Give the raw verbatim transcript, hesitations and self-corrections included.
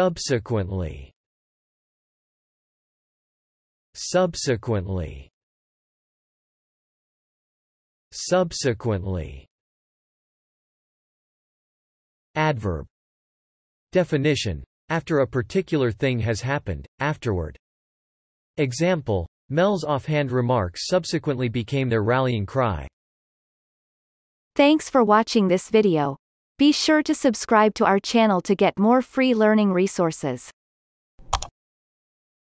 Subsequently. Subsequently. Subsequently. Adverb. Definition: after a particular thing has happened, afterward. Example: Mel's offhand remarks subsequently became their rallying cry. Thanks for watching this video. Be sure to subscribe to our channel to get more free learning resources.